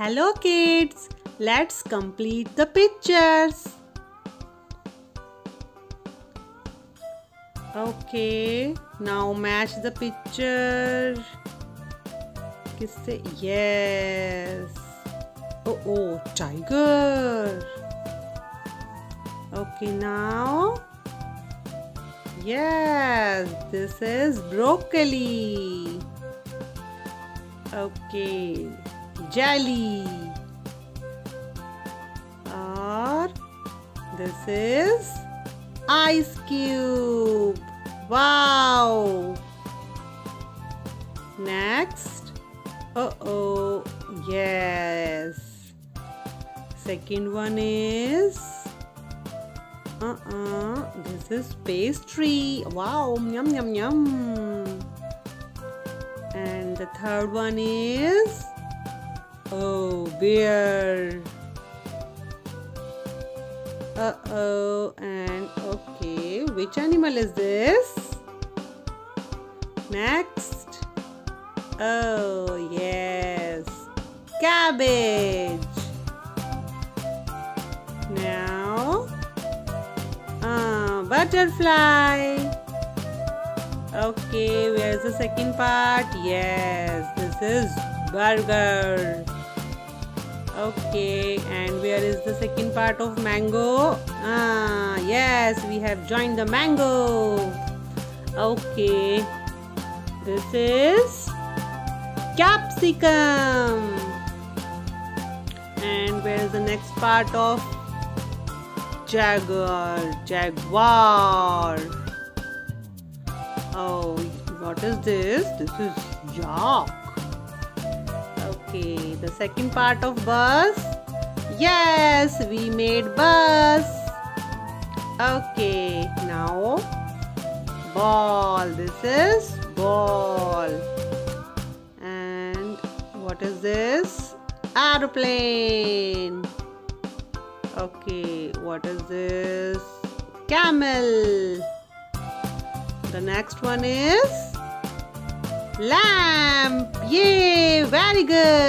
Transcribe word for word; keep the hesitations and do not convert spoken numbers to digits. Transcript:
Hello kids, let's complete the pictures. Okay, now match the picture. Kisse? Yes. Oh, oh, tiger. Okay, now. Yes, this is broccoli. Okay, jelly. Or this is ice cube. Wow. Next. Uh-oh. Yes. Second one is Uh-uh. This is pastry. Wow. Yum, yum, yum. And the third one is Oh, beer. Uh-oh. And okay. Which animal is this? Next. Oh, yes. Cabbage. Now. Uh, butterfly. Okay, where's the second part? Yes, this is burger. Okay, and where is the second part of mango? Ah, yes, we have joined the mango. Okay, this is capsicum. And where is the next part of Jaguar, jaguar. Oh, what is this? This is yak. Okay, the second part of bus. Yes, we made bus. Okay, now ball. This is ball. And what is this? Airplane. Okay, what is this? Camel. The next one is lamp. Yay, very good.